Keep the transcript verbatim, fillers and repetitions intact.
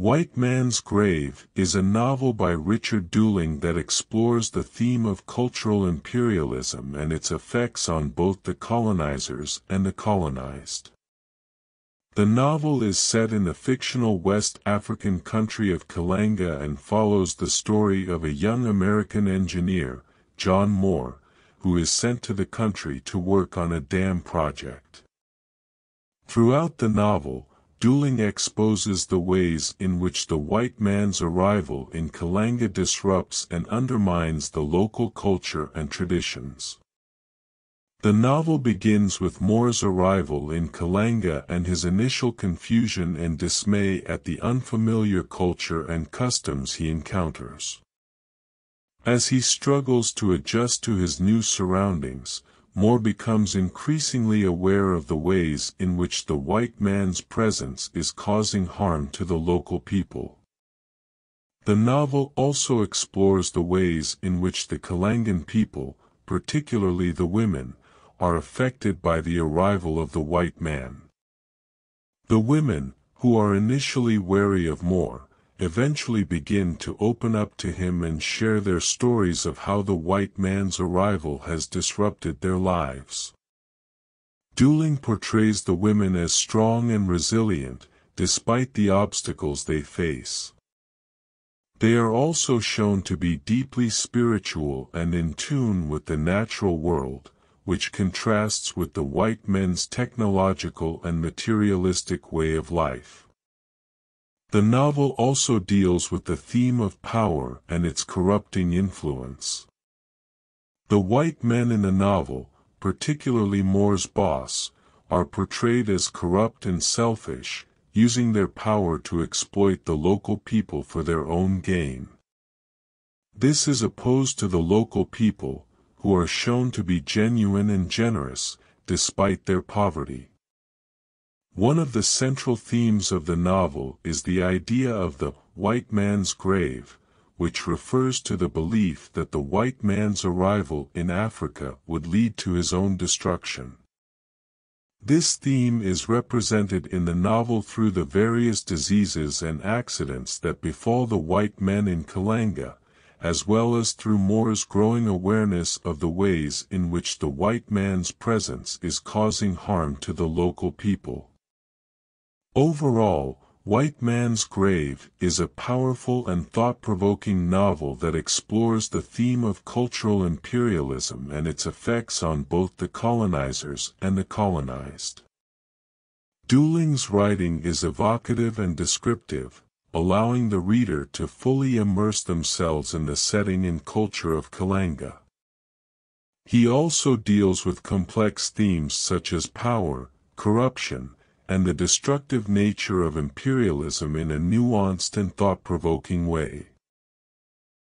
White Man's Grave is a novel by Richard Dooling that explores the theme of cultural imperialism and its effects on both the colonizers and the colonized. The novel is set in the fictional West African country of Kilanga and follows the story of a young American engineer, John Moore, who is sent to the country to work on a dam project. Throughout the novel, Dooling exposes the ways in which the white man's arrival in Kilanga disrupts and undermines the local culture and traditions. The novel begins with Moore's arrival in Kilanga and his initial confusion and dismay at the unfamiliar culture and customs he encounters. As he struggles to adjust to his new surroundings, Moore becomes increasingly aware of the ways in which the white man's presence is causing harm to the local people. The novel also explores the ways in which the Kilangan people, particularly the women, are affected by the arrival of the white man. The women, who are initially wary of Moore, eventually begin to open up to him and share their stories of how the white man's arrival has disrupted their lives. Dooling portrays the women as strong and resilient, despite the obstacles they face. They are also shown to be deeply spiritual and in tune with the natural world, which contrasts with the white men's technological and materialistic way of life. The novel also deals with the theme of power and its corrupting influence. The white men in the novel, particularly Moore's boss, are portrayed as corrupt and selfish, using their power to exploit the local people for their own gain. This is opposed to the local people, who are shown to be genuine and generous, despite their poverty. One of the central themes of the novel is the idea of the white man's grave, which refers to the belief that the white man's arrival in Africa would lead to his own destruction. This theme is represented in the novel through the various diseases and accidents that befall the white men in Kilanga, as well as through Moore's growing awareness of the ways in which the white man's presence is causing harm to the local people. Overall, White Man's Grave is a powerful and thought-provoking novel that explores the theme of cultural imperialism and its effects on both the colonizers and the colonized. Dooling's writing is evocative and descriptive, allowing the reader to fully immerse themselves in the setting and culture of Kilanga. He also deals with complex themes such as power, corruption, and the destructive nature of imperialism in a nuanced and thought-provoking way.